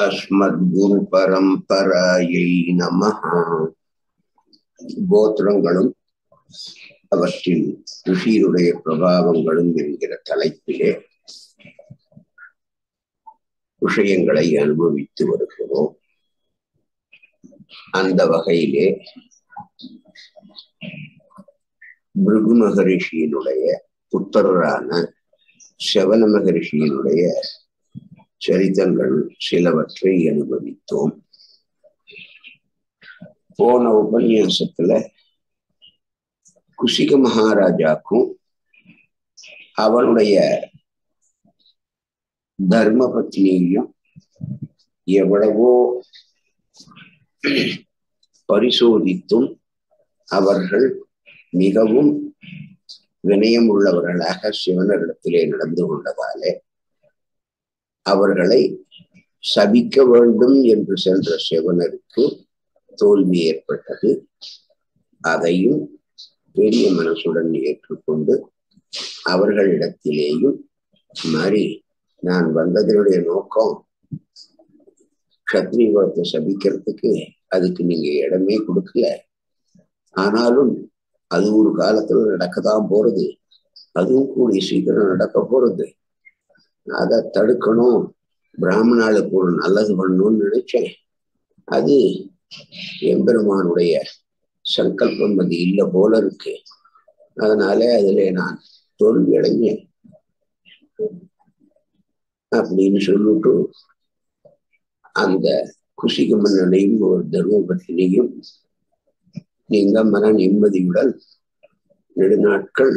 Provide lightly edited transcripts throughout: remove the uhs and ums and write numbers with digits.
Asmad Guru Paramparayai Namaha. Gotrangalum Avastin Rishirude Prabhavangalum Engira Thalaipile விஷயங்களை அனுபவித்து வருகிறோம். அந்த வகையிலே பிருகு மகரிஷியினுடைய புத்தரான சவண மகரிஷியினுடைய சரிதங்கள் சிலவற்றை அனுபவித்தோம். போன உபன்யாசத்துல குசிக மகாராஜாக்கும் அவனுடைய தர்ம பத்னியும் எவ்வளவோ பரிசோதித்தும் அவர்கள் மிகவும் வினயம் உள்ளவர்களாக சிவனிடத்திலே நடந்து கொண்டதாலே அவர்களை சபிக்க வேண்டும் என்று சென்ற சிவனருக்கு தோல்வி ஏற்பட்டது. அதையும் பெரிய மனசுடன் ஏற்றுக்கொண்டு அவர்களிடத்திலேயும் மாறி நான் வந்ததனுடைய நோக்கம் கத்திரி குலத்தை சபிக்கிறதுக்கு, அதுக்கு நீங்க இடமே கொடுக்கல. ஆனாலும் அது ஒரு காலத்துல நடக்கதான் போறது, அதுவும் கூடிய சீக்கிரம் நடக்க போறது. அதை தடுக்கணும், பிராமணாளுக்கு ஒரு நல்லது பண்ணணும்னு நினைச்சேன். அது எம்பெருமானுடைய சங்கல்பம் அது இல்லை போல இருக்கு. அதனாலே அதிலே நான் தோல்வி அடைஞ்சேன் அப்படின்னு சொல்லிட்டு அந்த குசிக மன்னனையும் ஒரு தர்ம பத்தினையும் நீங்க மன நிம்மதியுடன் நெடுநாட்கள்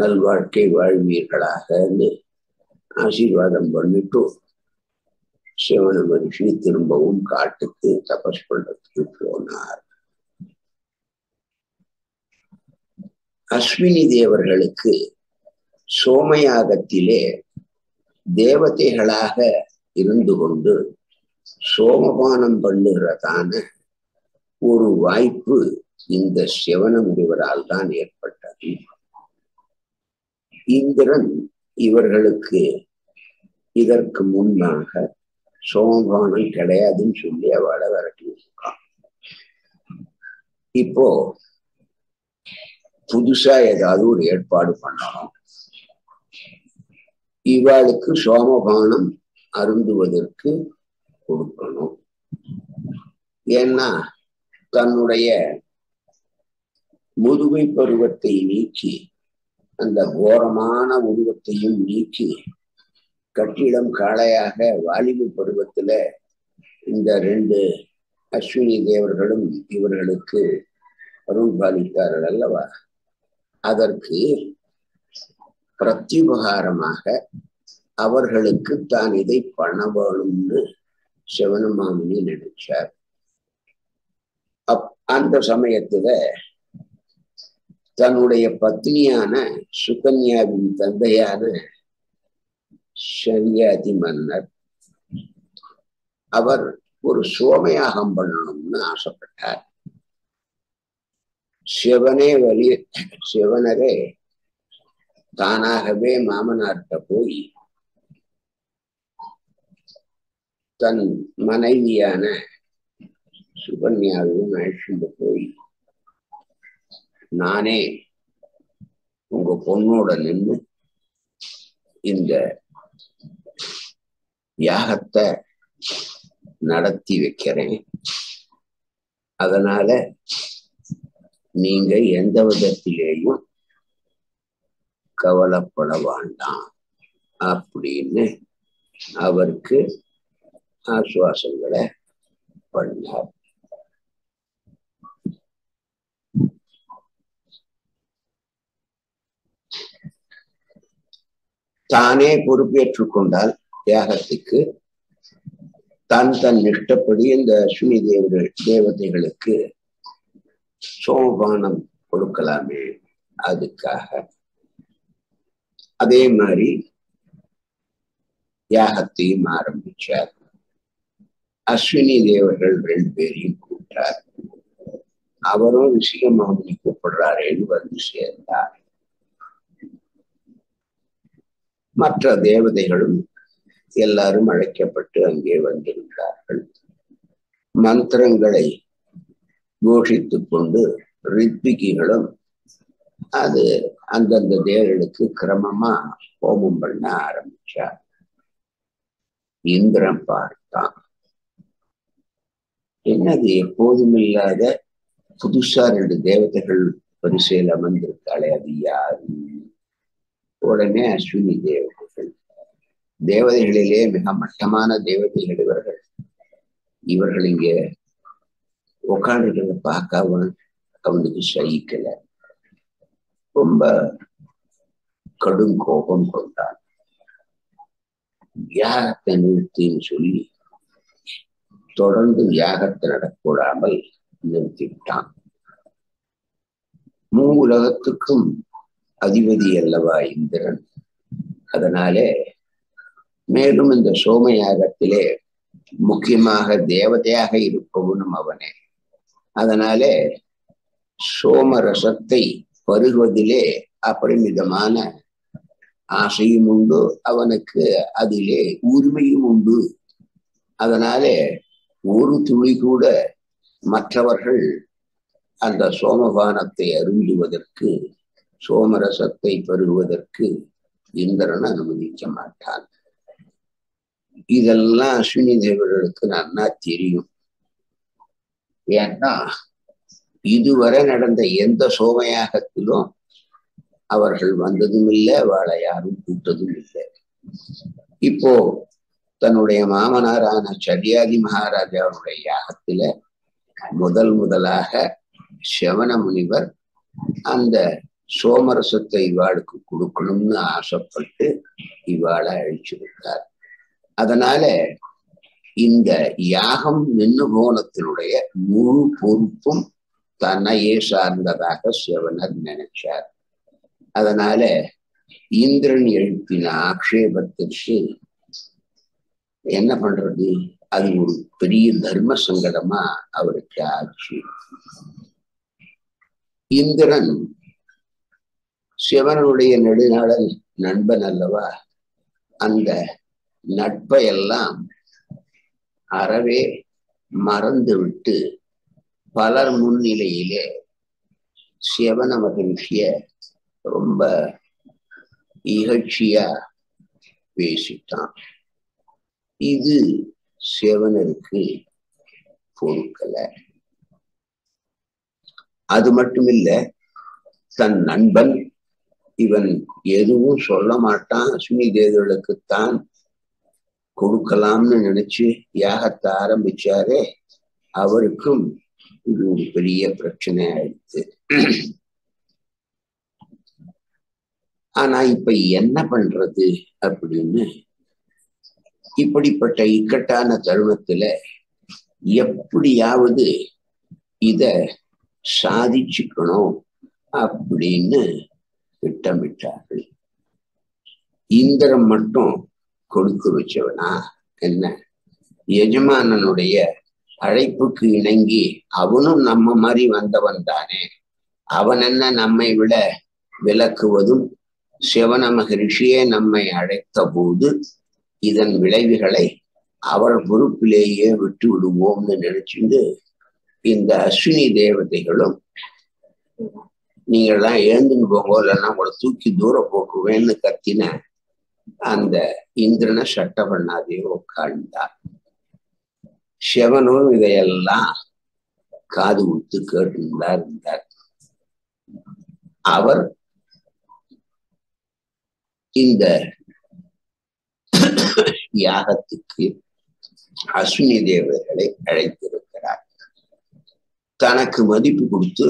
நல்வாழ்க்கை வாழ்வீர்களாகனு ஆசீர்வாதம் பண்ணிட்டு சிவன மகரிஷி திரும்பவும் காட்டுக்கு தபஸ் பண்றதுக்கு போனார். அஸ்வினி தேவர்களுக்கு சோமயாகத்திலே தேவதைகளாக இருந்து கொண்டு சோமபானம் பண்ணுகிறதான ஒரு வாய்ப்பு இந்த சிவன முனிவரால் தான் ஏற்பட்டது. இந்திரன் இவர்களுக்கு இதற்கு முன்னாக சோமபானம் கிடையாதுன்னு சொல்லி அவளை விரட்டி இருக்கான். இப்போ புதுசா ஏதாவது ஒரு ஏற்பாடு பண்ணணும், இவாளுக்கு சோமபானம் அருந்துவதற்கு கொடுக்கணும். ஏன்னா தன்னுடைய முதுமை பருவத்தை நீக்கி அந்த கோரமான உருவத்தையும் நீக்கி கட்டிடம் காளையாக வாலிப பருவத்துல இந்த ரெண்டு அஸ்வினி தேவர்களும் இவர்களுக்கு அருள் பாலித்தார்கள் அல்லவா? அதற்கு பிரத்யுபகாரமாக அவர்களுக்கு தான் இதை பண்ண வேணும்னு சிவனமாமணி நினைச்சார். அந்த சமயத்துல தன்னுடைய பத்னியான சுகன்யாவின் தந்தையான சரியாதி மன்னர் அவர் ஒரு சோமயாகம் பண்ணணும்னு ஆசைப்பட்டார். சிவனரே தானாகவே மாமனார்கிட்ட போய் தன் மனைவியான சுகன்யாவையும் அழைச்சிட்டு போய் நானே உங்க பொண்ணோட நின்று இந்த யாகத்தை நடத்தி வைக்கிறேன், அதனால நீங்க எந்த விதத்திலேயும் கவலைப்பட வேண்டாம் அப்படின்னு அவருக்கு ஆசுவாசங்களை பண்ணார். தானே பொறுப்பேற்றுக் கொண்டால் தியாகத்துக்கு தன் இஷ்டப்படி இந்த அஸ்வினி தேவதைகளுக்கு சோபானம் கொடுக்கலாமே, அதுக்காக அதே மாதிரி யாகத்தையும் ஆரம்பிச்சார். அஸ்வினி தேவர்கள் ரெண்டு பேரையும் கூப்பிட்டார். அவரும் ரிஷிகமாமணி கூப்பிடுறாரேன்னு வந்து சேர்ந்தார். மற்ற தேவதைகளும் எல்லாரும் அழைக்கப்பட்டு அங்கே வந்திருக்கிறார்கள். மந்திரங்களை கோஷித்துக் கொண்டு ரித்விகளும் அது அந்தந்த தேவர்களுக்கு கிரமமா ஹோமம் பண்ண ஆரம்பிச்சார். இந்திரன் பார்த்தான், என்னது எப்போதுமில்லாத புதுசா ரெண்டு தேவதைகள் வரிசையில் அமர்ந்திருக்காளே, அது யாரு? உடனே அஸ்வினி தேவதைகள், தேவதைகளிலே மிக மட்டமான தேவதைகள் இவர்கள், இங்கே உட்காந்துகளை பார்க்க அவனுக்கு சகிக்கல, ரொம்ப கடும் கோபம் கொண்டான். யாகத்தை நிறுத்தின்னு சொல்லி தொடர்ந்து யாகத்தை நடக்கூடாமல் நிறுத்திவிட்டான். மூ உலகத்துக்கும் அதிபதி அல்லவா இந்திரன், அதனாலே மேலும் இந்த சோம யாகத்திலே முக்கியமாக தேவதையாக இருப்பவனும் அவனே, அதனாலே சோம ரசத்தை பருகுவதிலே அபரிமிதமான ஆசையும் உண்டு அவனுக்கு, அதிலே உரிமையும் உண்டு. அதனாலே ஒரு துளி கூட மற்றவர்கள் அந்த சோமபானத்தை அருந்துவதற்கு, சோமரசத்தை பருகுவதற்கு இந்திரன் அனுமதிக்க மாட்டான். இதெல்லாம் அஸ்வினி தேவர்களுக்கு நன்னா தெரியும். ஏன்னா இதுவரை நடந்த எந்த சோமயாகத்திலும் அவர்கள் வந்ததும் இல்லை, அவளை யாரும் கூட்டதும் இல்லை. இப்போ தன்னுடைய மாமனாரான சரியாதி மகாராஜாவுடைய யாகத்தில முதலாக செவன முனிவர் அந்த சோமரசத்தை இவாளுக்கு கொடுக்கணும்னு ஆசைப்பட்டு இவாளை அழிச்சிருக்கார். அதனால இந்த யாகம் நின்று போனத்தினுடைய முழு பொறுப்பும் தன்னையே சார்ந்ததாக செவனர் நினைச்சார். அதனால இந்திரன் எழுப்பின ஆக்ஷேபத்திற்கு என்ன பண்றது, அது ஒரு பெரிய தர்ம சங்கடமா அவருக்கு ஆச்சு. இந்திரன் சிவனுடைய நெடுநாளன் நண்பன் அல்லவா, அந்த நட்பையெல்லாம் அறவே மறந்துவிட்டு பலர் முன்னிலையிலே சிவன மகிழ்ச்சிய ரொம்ப இகழ்ச்சியா பேசிட்டான். இது சிவனுக்கு பொறுக்கல. அது மட்டுமில்ல, தன் நண்பன் இவன் எதுவும் சொல்ல மாட்டான், அஸ்வினி தேவர்களுக்குத்தான் கொடுக்கலாம்னு நினைச்சு யாகத்தை ஆரம்பிச்சாரே, அவருக்கும் இது ஒரு பெரிய பிரச்சனை ஆயிடுச்சு. ஆனா இப்ப என்ன பண்றது அப்படின்னு இப்படிப்பட்ட இக்கட்டான தருணத்துல எப்படியாவது இத சாதிச்சுக்கணும் அப்படின்னு திட்டமிட்டார்கள். இந்திரன் மட்டும் கொடுத்து வச்சவனா என்ன, எஜமானனுடைய அழைப்புக்கு இணங்கி அவனும் நம்ம மாதிரி வந்தவன் தானே, அவன் என்ன நம்மை விட விலக்குவதும், சிவன மகரிஷியே நம்மை அழைத்த போது இதன் விளைவுகளை அவர் பொறுப்பிலேயே விட்டு விடுவோம்னு நினைச்சுட்டு இந்த அஸ்வினி தேவதைகளும் நீங்கள்லாம் எழுந்துன்னு போங்கோ, இல்லைன்னா உங்களை தூக்கி தூர போக்குவேன்னு கத்தின அந்த இந்திரனை சட்ட பண்ணாதே உட்காழ்ந்தார். சிவனும் இதையெல்லாம் காது கொடுத்து கேட்டுதான் இருந்தார். அவர் இந்த யாகத்துக்கு அஸ்வினி தேவர்களை அழைத்திருக்கிறார். தனக்கு மதிப்பு கொடுத்து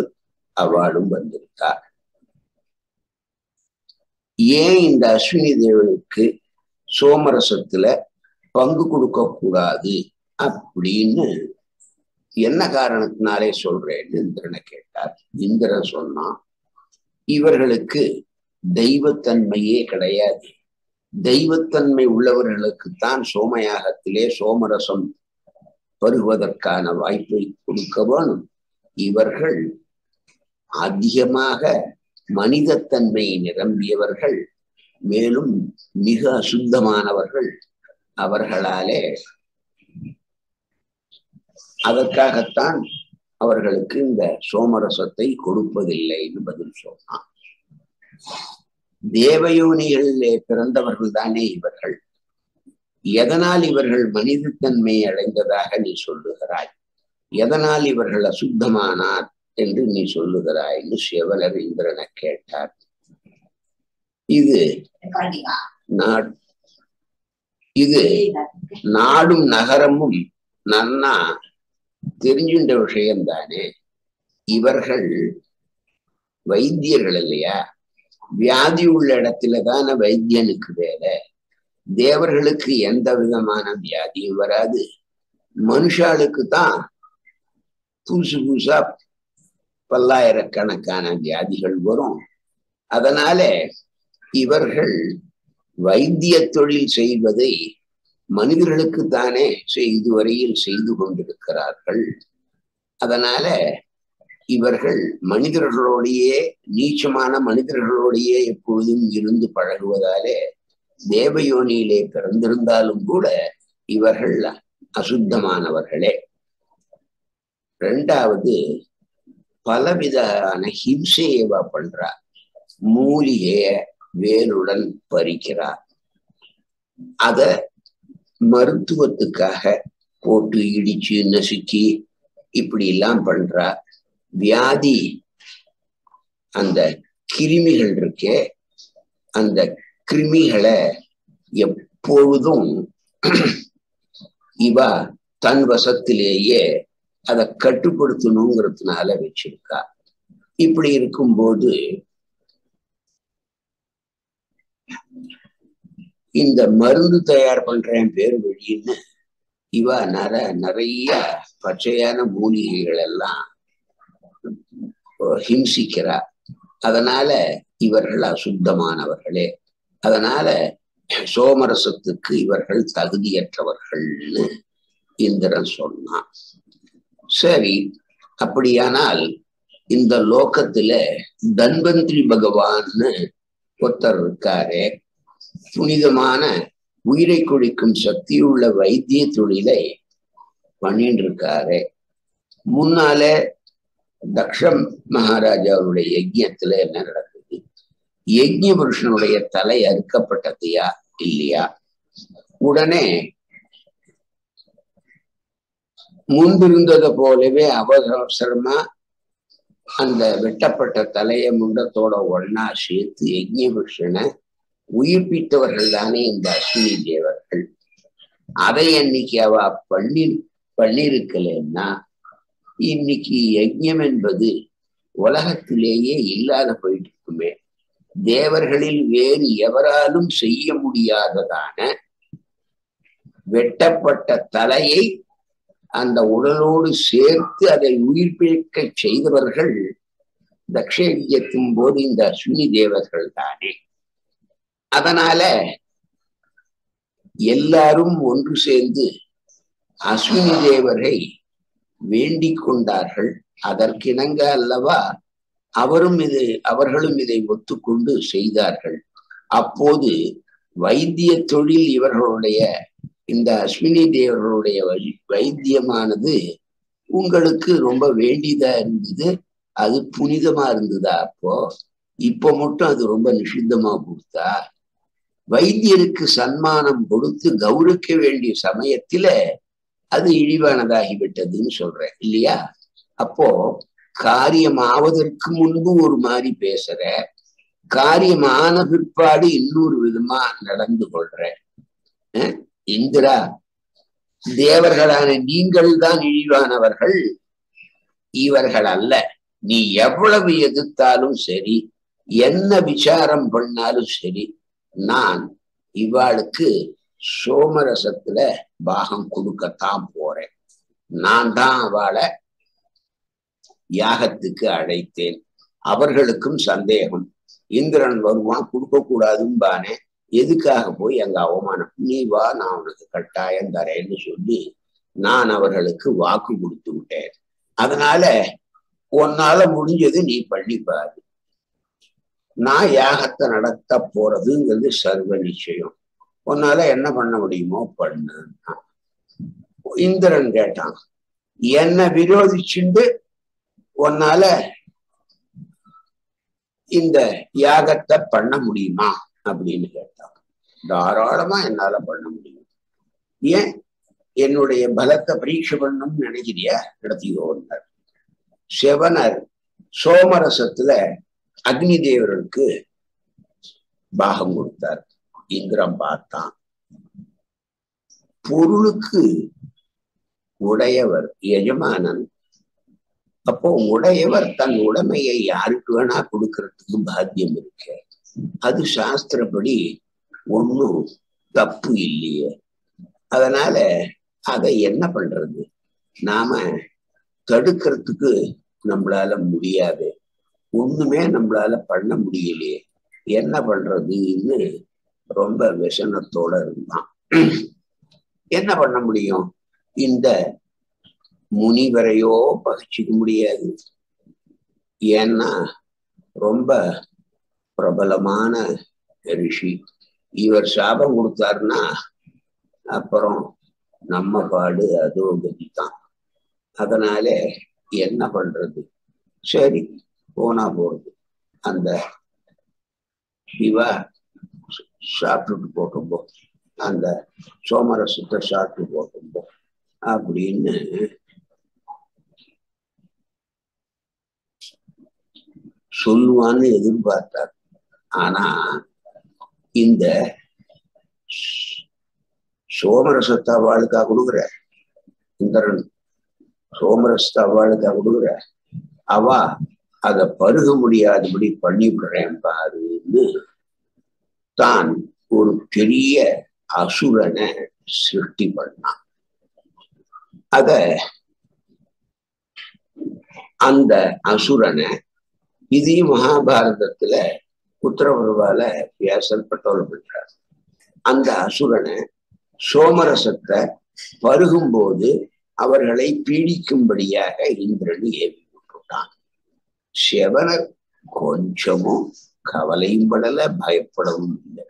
அவளும் வந்திருக்கார். ஏன் இந்த அஸ்வினி தேவர்களுக்கு சோமரசத்துல பங்கு கொடுக்க கூடாது அப்படின்னு என்ன காரணத்தினாலே சொல்றேன்னு இந்திரனை கேட்டார். இந்திரன் சொன்னான், இவர்களுக்கு தெய்வத்தன்மையே கிடையாது, தெய்வத்தன்மை உள்ளவர்களுக்குத்தான் சோமயாகத்திலே சோமரசம் பருகுவதற்கான வாய்ப்பை கொடுக்க வேணும், இவர்கள் அதிகமாக மனிதத்தன்மை நிரம்பியவர்கள், மேலும் மிக அசுத்தமானவர்கள், அவர்களாலே அதற்காகத்தான் அவர்களுக்கு இந்த சோமரசத்தை கொடுப்பதில்லைன்னு பதில் சொன்னான். தேவயோனிகளிலே பிறந்தவர்கள் தானே இவர்கள், எதனால் இவர்கள் மனிதத்தன்மையை அடைந்ததாக நீ சொல்லுகிறாய், எதனால் இவர்கள் அசுத்தமானார் என்று நீ சொல்லுகிறாய்ன்னு சேவலர் இந்திரனை கேட்டார். இது நாடும் நகரமும் நன்னா தெரிஞ்சுட்ட விஷயம்தானே. இவர்கள் வைத்தியர்கள் இல்லையா, வியாதி உள்ள இடத்துலதான வைத்தியனுக்கு வேலை. தேவர்களுக்கு எந்த விதமான வியாதியும் வராது, மனுஷாளுக்கு தான் புதுசு புதுசா பல்லாயிரக்கணக்கான வியாதிகள் வரும். அதனால இவர்கள் வைத்திய தொழில் செய்வதை மனிதர்களுக்கு தானே இதுவரையில் செய்து கொண்டிருக்கிறார்கள். அதனால இவர்கள் மனிதர்களோடையே நீச்சமான மனிதர்களோடையே எப்பொழுதும் இருந்து பழகுவதாலே தேவயோனியிலே பிறந்திருந்தாலும் கூட இவர்கள் அசுத்தமானவர்களே. ரெண்டாவது, பலவிதான ஹிம்சையவா பண்றார், மூலிகைய வேலுடன் பறிக்கிறார், அத மருத்துவத்துக்காக போட்டு இடிச்சு நசுக்கி இப்படி எல்லாம் பண்றார். வியாதி அந்த கிருமிகள் இருக்கே, அந்த கிருமிகளை எப்பொழுதும் இவ தன் வசத்திலேயே அதை கட்டுப்படுத்தணுங்கிறதுனால வச்சிருக்கா. இப்படி இருக்கும்போது இந்த மருந்து தயார் பண்றேன் பேர் வழின்னு இவ நிறைய பச்சையான மூலிகைகள் எல்லாம் ஹிம்சிக்கிறா. அதனால இவர்கள் அசுத்தமானவர்களே, அதனால சோமரசத்துக்கு இவர்கள் தகுதியற்றவர்கள்னு இந்திரன் சொன்னான். சரி, அப்படியானால் இந்த லோகத்துல தன்வந்திரி பகவான்னு ஒருத்தர் இருக்காரே, புனிதமான உயிரை குடிக்கும் சக்தியுள்ள வைத்திய தொழிலை பண்ணிட்டு இருக்காரு. முன்னால தக்ஷம் மகாராஜாவுடைய யஜ்யத்துல என்ன நடக்குது, யஜ்ய புருஷனுடைய தலை அறுக்கப்பட்டதையா இல்லையா? உடனே முன்பிருந்ததை போலவே அவசரமா அந்த வெட்டப்பட்ட தலையை முண்டத்தோட ஒன்னா சேர்த்து யஜ்ய புருஷனை உயிர்ப்பித்தவர்கள் தானே இந்த அஸ்வினி தேவர்கள். அதை அன்னைக்கு அவ பண்ணிருக்கலன்னா இன்னைக்கு யஜ்யம் என்பது உலகத்திலேயே இல்லாத போயிட்டு இருக்குமே. தேவர்களில் வேறு எவராலும் செய்ய முடியாததான வெட்டப்பட்ட தலையை அந்த உடலோடு சேர்த்து அதை உயிர்ப்பிக்க செய்தவர்கள் தக்ஷ யஜ்யத்தின் போது இந்த அஸ்வினி தேவர்கள் தானே. அதனால எல்லாரும் ஒன்று சேர்ந்து அஸ்வினி தேவரை வேண்டிக் கொண்டார்கள். அதற்கிணங்க அல்லவா அவர்களும் இதை ஒத்துக்கொண்டு செய்தார்கள். அப்போது வைத்திய தொழில் இவர்களுடைய இந்த அஸ்வினி தேவர்களுடைய வைத்தியமானது உங்களுக்கு ரொம்ப வேண்டியதா இருந்தது, அது புனிதமா இருந்ததா? அப்போ இப்ப மட்டும் அது ரொம்ப நிஷித்தமா கொடுத்தா? வைத்தியருக்கு சன்மானம் கொடுத்து கௌரவிக்க வேண்டிய சமயத்துல அது இழிவானதாகிவிட்டதுன்னு சொல்றேன் இல்லையா? அப்போ காரியமாவதற்கு முன்பு ஒரு மாதிரி பேசுற, காரியமான பிற்பாடு இன்னொரு விதமா நடந்து கொள்றேன். இந்திரா, தேவர்களான நீங்கள் தான் இழிவானவர்கள், இவர்கள் அல்ல. நீ எவ்வளவு எதிர்த்தாலும் சரி, என்ன விசாரம் பண்ணாலும் சரி, நான் இவாளுக்கு சோமரசத்துல பாகம் கொடுக்கத்தான் போறேன். நான் தான் அவளை யாகத்துக்கு அழைத்தேன். அவர்களுக்கும் சந்தேகம், இந்திரன் வருவான் கொடுக்க கூடாதும்பானே, எதுக்காக போய் அங்க அவமானம், நீ வா நான் உனக்கு கட்டாயம் தரேன்னு சொல்லி நான் அவர்களுக்கு வாக்கு கொடுத்து விட்டேன். அதனால உன்னால முடிஞ்சது நீ பண்ணிப்பாரு, நான் யாகத்தை நடத்த போறதுங்கிறது சர்வ நிச்சயம். உன்னால என்ன பண்ண முடியுமோ பண்ணு. இந்திரன் கேட்டான், என்னை விரோதிச்சுண்டு உன்னால இந்த யாகத்தை பண்ண முடியுமா அப்படின்னு கேட்டான். தாராளமா என்னால பண்ண முடியும், ஏன் என்னுடைய பலத்தை பரீட்சை பண்ணணும்னு நினைக்கிறியா, நடத்திக்கோங்க. சிவனர் சோமரசத்துல அக்னி தேவர்களுக்கு பாகம் கொடுத்தார். இந்திரன் பார்த்தான், பொருளுக்கு உடையவர் எஜமானன், அப்போ உடையவர் தன் உடைமையை யாருக்கு வேணா கொடுக்கறதுக்கு பாத்தியம் இருக்கு, அது சாஸ்திரப்படி ஒன்னும் தப்பு இல்லையே, அதனால அதை என்ன பண்றது, நாம தடுக்கிறதுக்கு நம்மளால முடியாது, ஒண்ணுமே நம்மளால பண்ண முடியலையே, என்ன பண்றதுன்னு ரொம்ப விஷனத்தோட இருந்தான். என்ன பண்ண முடியும், இந்த முனிவரையோ பகிச்சிக்க முடியாது, ஏன்னா ரொம்ப பிரபலமான ரிஷி, இவர் சாபம் கொடுத்தாருன்னா அப்புறம் நம்ம பாடு அதுதான், அதனால என்ன பண்றது, சரி போனா போறது, அந்த சிவா சாப்பிட்டுட்டு போட்டும்போ, அந்த சோமரசத்தை சாப்பிட்டு போட்டும்போ அப்படின்னு சொல்லுவான்னு எதிர்பார்த்தார். ஆனா இந்த சோமரசத்தை அவளுக்கா கொடுக்குற, இந்திரன் சோமரசத்தை அவளுக்கா கொடுக்குற, அவ அதை பருக முடியாதபடி பண்ணிவிடுறேன் பாருன்னு தான் ஒரு பெரிய அசுரனை சிருஷ்டி பண்ணான். அத அந்த அசுரனை இது மகாபாரதத்துல உத்தரபுருவால வியாசர் பட்டோல பண்றார். அந்த அசுரனை சோமரசத்தை பருகும் போது அவர்களை பீடிக்கும்படியாக இந்திரன் ஏவி விட்டுட்டான். சிவனர் கொஞ்சமும் கவலையும் படல, பயப்படவும் இல்லை.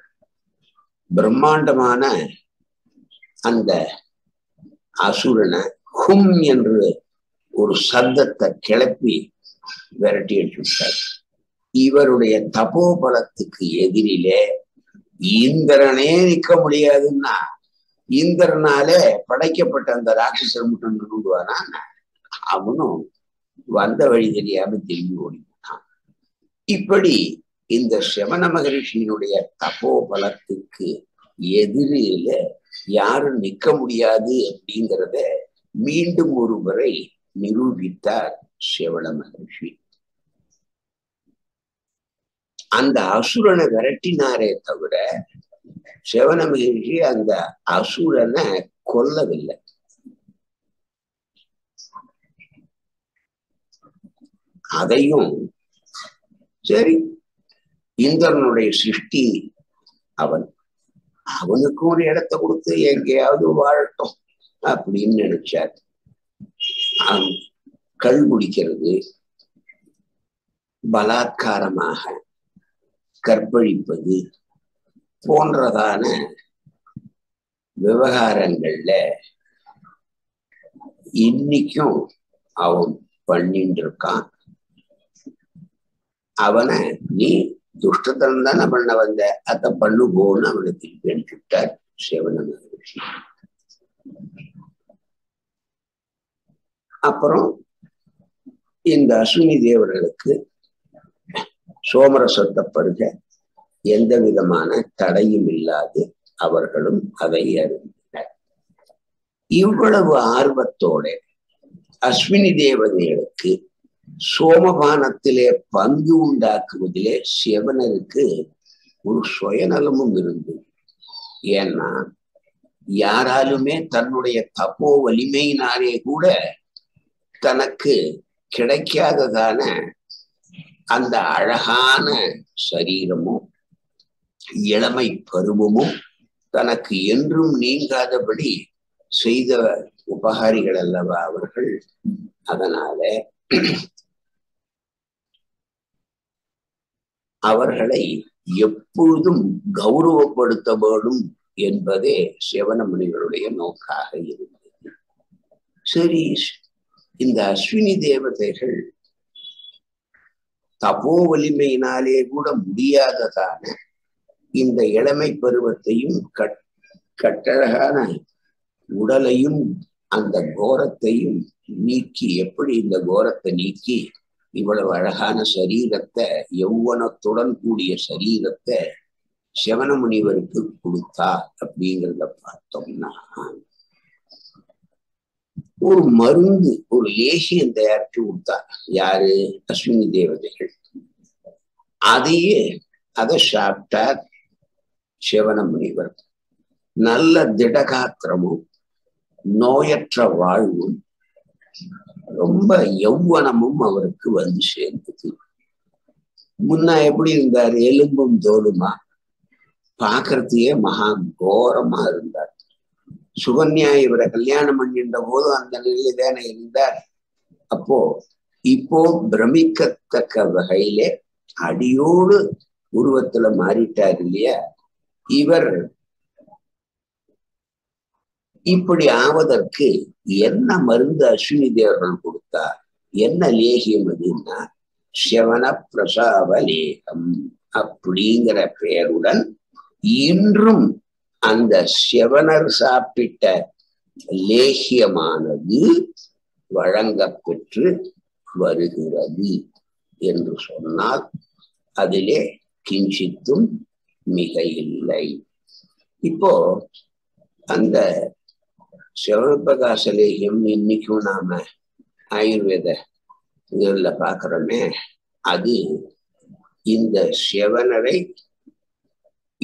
பிரம்மாண்டமான அந்த அசுரனை ஹும் என்று ஒரு சப்தத்தை கிளப்பி விரட்டி அடிச்சுட்டார். இவருடைய தபோபலத்துக்கு எதிரிலே இந்திரனே நிற்க முடியாதுன்னா இந்திரனாலே படைக்கப்பட்ட அந்த ராட்சசன் மட்டும் நுணுடுவானா, அவனும் வந்த வழி தெரியாம திரும்பி ஓடிவிட்டான். இப்படி இந்த சிவன மகரிஷியினுடைய தபோபலத்துக்கு எதிரில யாரும் நிற்க முடியாது அப்படிங்கிறத மீண்டும் ஒரு முறை நிரூபித்தார் சிவன மகரிஷி. அந்த அசுரனை விரட்டினாரே தவிர சிவன மகரிஷி அந்த அசுரனை கொல்லவில்லை. அதையும் சரி, இந்திரனுடைய சிருஷ்டி, அவனுக்கு ஒரு இடத்தை கொடுத்து எங்கேயாவது வாழட்டும் அப்படின்னு நினைச்சார். கள் குடிக்கிறது, பலாத்காரமாக கற்பழிப்பது போன்றதான விவகாரங்கள்ல இன்னைக்கும் அவன் பண்ணிட்டு இருக்கான். அவனை நீ துஷ்டத்தனம் தானே பண்ண வந்த, அதை பண்ணுபோன்னு அவனை திருப்பி அனுப்பிட்டார் சிவன மகரிஷி. அப்புறம் இந்த அஸ்வினி தேவர்களுக்கு சோமரசத்தை பருக எந்த விதமான தடையும் இல்லாது அவர்களும் அதை அறிந்தனர். இவ்வளவு ஆர்வத்தோட அஸ்வினி தேவதைகளுக்கு சோமபானத்திலே பங்கு உண்டாக்குவதிலே சிவனருக்கு ஒரு சுயநலமும் இருந்தது. ஏன்னா யாராலுமே தன்னுடைய தப்போ வலிமையினாலே கூட தனக்கு கிடைக்காததான அந்த அழகான சரீரமும் இளமை பருவமும் தனக்கு என்றும் நீங்காதபடி செய்த உபகாரிகள் அல்லவா அவர்கள். அதனால அவர்களை எப்பொழுதும் கௌரவப்படுத்த வேண்டும் என்பதே சிவன முனிவருடைய நோக்காக இருந்தது. சரி, இந்த அஸ்வினி தேவதைகள் தபோ வலிமையினாலே கூட முடியாததான இந்த இளமை பருவத்தையும் கட்டழகான உடலையும் அந்த கோரத்தையும் நீக்கி, எப்படி இந்த கோரத்தை நீக்கி இவ்வளவு அழகான சரீரத்தை, யௌவனத்துடன் கூடிய சரீரத்தை சிவன முனிவருக்கு கொடுத்தா அப்படிங்கிறத பார்த்தோம்னா, ஒரு மருந்து, ஒரு லேகியம் தயாரித்து கொடுத்தார். யாரு? அஸ்வினி தேவதைகள். அதையே அதை சாப்பிட்டார் சிவன முனிவர். நல்ல திடகாத்திரமும் நோயற்ற வாழ்வும் ரொம்ப யௌவனமும் அவருக்கு வந்து சேர்ந்தது. முன்ன எப்படி இருந்தார்? எலும்பும் தோலுமா, பாக்கிறதையே மகா கோரமா இருந்தார். சுகன்யா இவரை கல்யாணம் பண்ணின்ற போது அந்த நிலையில தானே இருந்தார். அப்போ இப்போ பிரமிக்கத்தக்க வகையிலே அடியோடு உருவத்துல மாறிட்டார் இல்லையா? இவர் இப்படி ஆவதற்கு என்ன மருந்து அஸ்வினி தேவர்கள் கொடுத்தார்? என்ன லேகியம் அதுன்னா, சிவன பிரசாவ லேகம் அப்படிங்கிற பெயருடன் இன்றும் அந்த சிவனர் சாப்பிட்ட லேகியமானது வழங்கப்பெற்று வருகிறது என்று சொன்னால் அதிலே கிஞ்சித்தும் மிக இல்லை. இப்போ அந்த சிவபிரகாச லேகியம் இன்னைக்கும் நாம ஆயுர்வேத இதில் பார்க்குறோமே, அது இந்த சிவனரை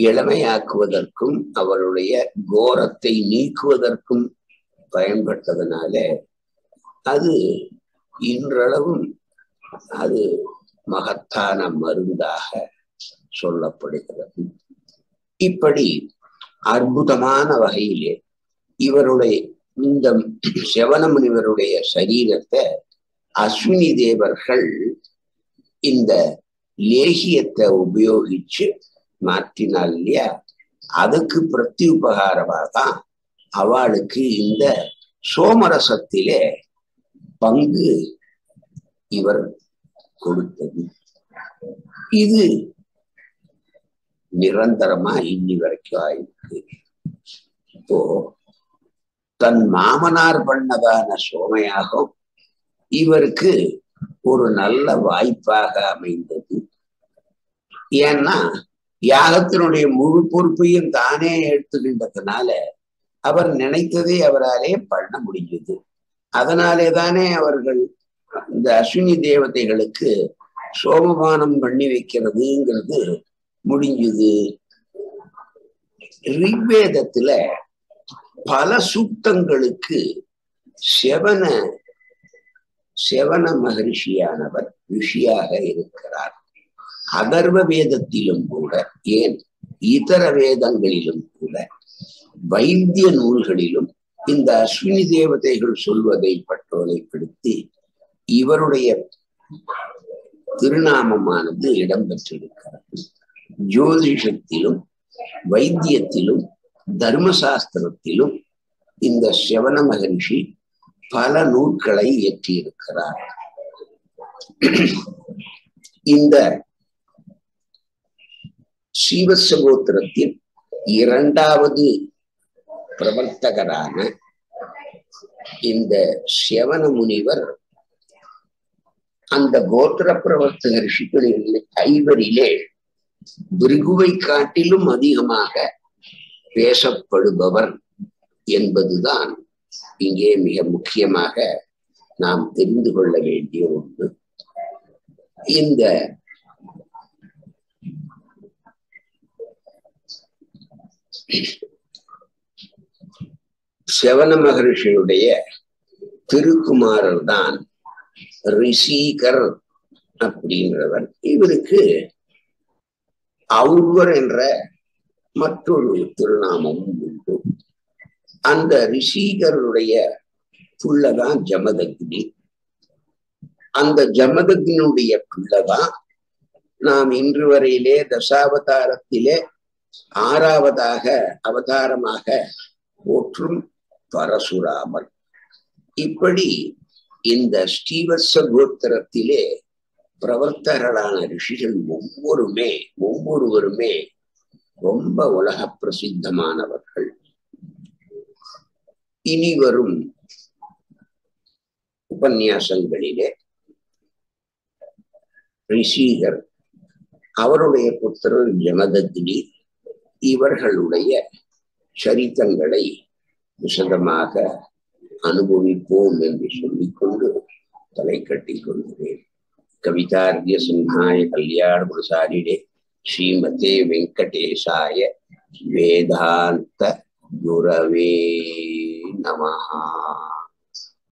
இளமையாக்குவதற்கும் அவருடைய கோரத்தை நீக்குவதற்கும் பயன்பட்டதுனால அது இன்றளவும் அது மகத்தான மருந்தாக சொல்லப்படுகிறது. இப்படி அற்புதமான வகையிலே இவருடைய இந்த சிவன முனிவருடைய சரீரத்தை அஸ்வினி தேவர்கள் இந்த லேகியத்தை உபயோகிச்சு மாற்றினாள் இல்லையா? அதுக்கு பிரத்தி உபகாரமாக தான் அவளுக்கு இந்த சோமரசத்திலே பங்கு இவர் கொடுத்தது. இது நிரந்தரமா இன்னி வரைக்கும் ஆயிருக்கு. இப்போ தன் மாமனார் பண்ணதான சோமையாகும் இவருக்கு ஒரு நல்ல வாய்ப்பாக அமைந்தது. ஏன்னா யாகத்தினுடைய முழு பொறுப்பையும் தானே எடுத்துக்கின்றதுனால அவர் நினைத்ததை அவராலே பண்ண முடிஞ்சது. அதனாலே தானே அவர்கள் இந்த அஸ்வினி தேவதைகளுக்கு சோமபானம் பண்ணி வைக்கிறதுங்கிறது முடிஞ்சது. ரிக்வேதத்துல பல சூக்தங்களுக்கு சிவன மகரிஷியானவர் ரிஷியாக இருக்கிறார். அதர்வ வேதத்திலும் கூட, ஏன் இதர வேதங்களிலும் கூட, வைத்திய நூல்களிலும் இந்த அஸ்வினி தேவதைகள் சொல்வதை பட்டோலைப்படுத்தி இவருடைய திருநாமமானது இடம்பெற்றிருக்கிறது. ஜோதிஷத்திலும் வைத்தியத்திலும் தர்மசாஸ்திரத்திலும் இந்த சிவன மகரிஷி பல நூல்களை இயற்றியிருக்கிறார். இந்த ஸ்ரீவத்ஸ கோத்திரத்தின் இரண்டாவது பிரவர்த்தகரான இந்த சிவன முனிவர் அந்த கோத்திர பிரவர்த்தக ரிஷிகளில் ஐவரிலே பிருகுவை காட்டிலும் அதிகமாக பேசப்படுபவர் என்பதுதான் இங்கே மிக முக்கியமாக நாம் தெரிந்து கொள்ள வேண்டிய ஒன்று. இந்த சிவன மகரிஷியுடைய திருக்குமாரர் தான் ரிஷிகர் அப்படிங்கிறவர். இவருக்கு அவுர்வர் என்ற மற்றொரு திருநாமமும் உண்டு. அந்த ரிஷிகருடைய பிள்ளைதான் ஜமதக்னி. அந்த ஜமதக்னியுடைய பிள்ளைதான் நாம் இன்று வரையிலே தசாவதாரத்திலே ஆறாவதாக அவதாரமாக போற்றும் பரசுராமர். இப்படி இந்த ஸ்ரீவத்ஸ கோத்திரத்திலே பிரவர்த்தகர்களான ரிஷிகள் ஒவ்வொருவருமே ரொம்ப உலக பிரசித்தமானவர்கள். இனி வரும் உபன்யாசங்களிலே ரிஷிகர், அவருடைய புத்திரர் ஜமதக்னி, இவர்களுடைய சரித்தங்களை விசதமாக அனுபவிப்போம் என்று சொல்லிக்கொண்டு தலை கட்டிக் கொள்கிறேன். கவிதார்கிய சிம்ஹாய கல்யாண பிரசாரிடே ஸ்ரீமதே வெங்கடேசாய வேதாந்த குரவே நமஹா.